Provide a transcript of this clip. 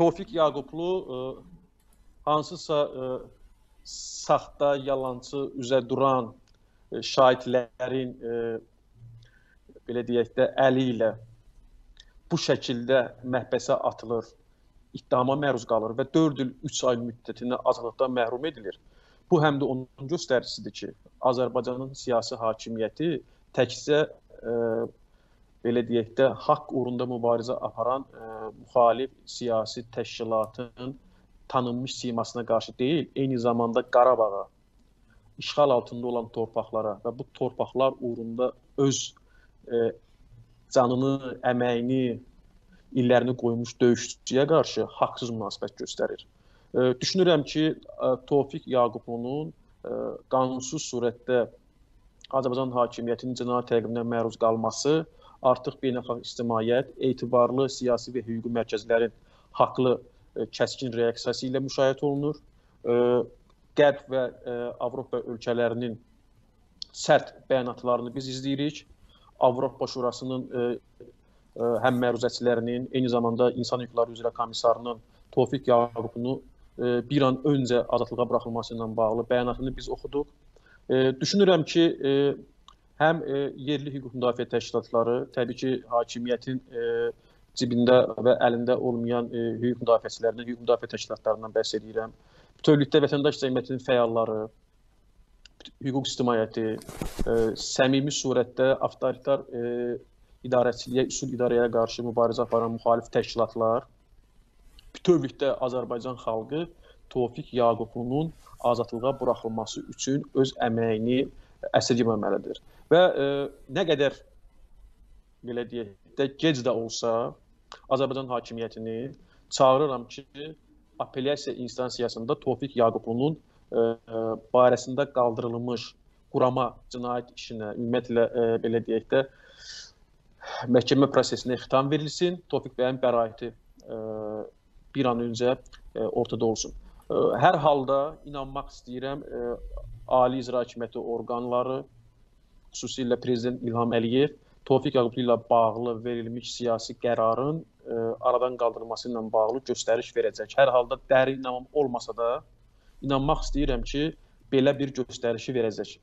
Tofiq Yaqublu hansısa saxta, yalancı, üzə duran şahidlərin belə deyək də əli ilə bu şəkildə məhbəsə atılır, ittihama məruz qalır və 4 il 3 ay müddətinə azadlıqdan məhrum edilir. Bu həm də onun göstəricisidir ki, Azərbaycanın siyasi hakimiyyəti təkcə belə deyək də haqq uğrunda mübarizə aparan müxalif siyasi təşkilatın tanınmış simasına qarşı deyil, eyni zamanda Qarabağa, işğal altında olan torpaqlara və bu torpaqlar uğrunda öz canını, əməyini, illərini qoymuş döyüşçüyə qarşı haqsız münasibət göstərir. Düşünürəm ki, Tofiq Yaqublunun qanunsuz surətdə Azərbaycan hakimiyyətinin cinayət təqibinə məruz qalması artıq beynəlxalq ictimaiyyət, etibarlı siyasi və hüquqi mərkəzlərin haqlı kəskin reaksiyası ilə müşahidə olunur. Qərb və Avropa ölkələrinin sərt bəyanatlarını biz izləyirik. Avropa Şurasının həm məruzəçilərinin, eyni zamanda İnsan Hüquqları üzrə Komissarının Tofiq Yaqublunu bir an öncə azadlığa buraxılması ilə bağlı bəyanatını biz oxuduq. Düşünürəm ki, həm yerli hüquq müdafiə təşkilatları, təbii ki, hakimiyyətin cibində və əlində olmayan hüquq müdafiəçilərindən, hüquq müdafiə təşkilatlarından bəhs edirəm. Bütövlükdə vətəndaş cəmiyyətinin fəalları, hüquq ictimaiyyəti, səmimi surətdə avtoritar idarəçiliyə, üsul idarəyə qarşı mübarizə aparan müxalif təşkilatlar, bütövlükdə Azərbaycan xalqı Tofiq Yaqublunun azadlığa buraxılması üçün öz əməyini əsirgəməməlidir. Və nə qədər belə deyək, gec də olsa Azərbaycan hakimiyyətini çağırıram ki, apellyasiya instansiyasında Tofiq Yaqublunun barəsində qaldırılmış qurama cinayət işinə, ümumiyyətlə belə deyək də məhkəmə prosesinə xitam verilsin, Tofiq bəyin bəraəti bir an öncə ortada olsun. Hər halda inanmaq istəyirəm, Ali İcra Hakimiyyəti orqanları, xüsusilə Prezident İlham Aliyev Tofiq Yaqublu ilə bağlı verilmiş siyasi qərarın aradan qaldırılması ilə bağlı göstəriş verəcək. Hər halda dərin inamım olmasa da inanmaq istəyirəm ki, belə bir göstərişi verəcək.